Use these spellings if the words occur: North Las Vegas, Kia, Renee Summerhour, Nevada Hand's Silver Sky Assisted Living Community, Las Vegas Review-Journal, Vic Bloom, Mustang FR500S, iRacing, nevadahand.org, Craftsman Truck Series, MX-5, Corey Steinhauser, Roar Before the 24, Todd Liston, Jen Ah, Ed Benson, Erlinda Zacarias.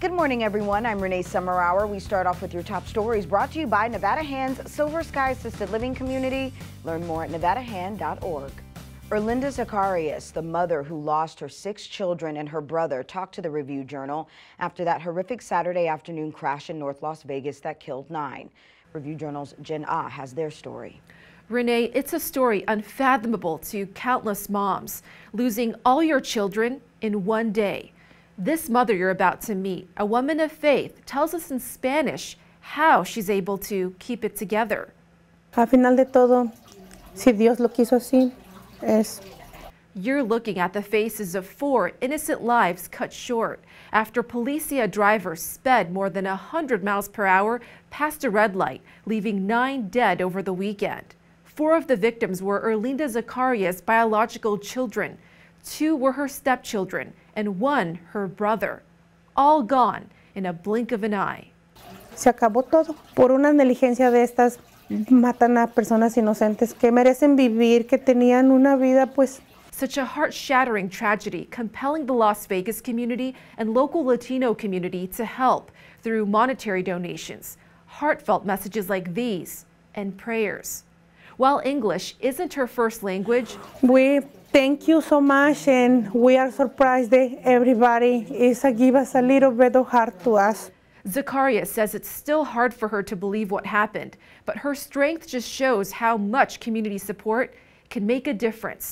Good morning, everyone. I'm Renee Summerhour. We start off with your top stories brought to you by Nevada Hand's Silver Sky Assisted Living Community. Learn more at nevadahand.org. Erlinda Zacarias, the mother who lost her 6 children and her brother, talked to the Review-Journal after that horrific Saturday afternoon crash in North Las Vegas that killed 9. Review-Journal's Jen Ah has their story. Renee, it's a story unfathomable to countless moms, losing all your children in one day. This mother you're about to meet, a woman of faith, tells us in Spanish how she's able to keep it together. Al final de todo, si Dios lo quiso así, es. You're looking at the faces of 4 innocent lives cut short after Policia drivers sped more than 100 miles per hour past a red light, leaving 9 dead over the weekend. 4 of the victims were Erlinda Zacarias' biological children. 2 were her stepchildren and 1 her brother, all gone in a blink of an eye. Se acabó todo por una negligencia de estas, matan a personas inocentes que merecen vivir, que tenían una vida pues. Such a heart-shattering tragedy, compelling the Las Vegas community and local Latino community to help through monetary donations, heartfelt messages like these, and prayers. While English isn't her first language, we thank you so much, and we are surprised that everybody is give us a little bit of heart to us. Zacarias says it's still hard for her to believe what happened, but her strength just shows how much community support can make a difference.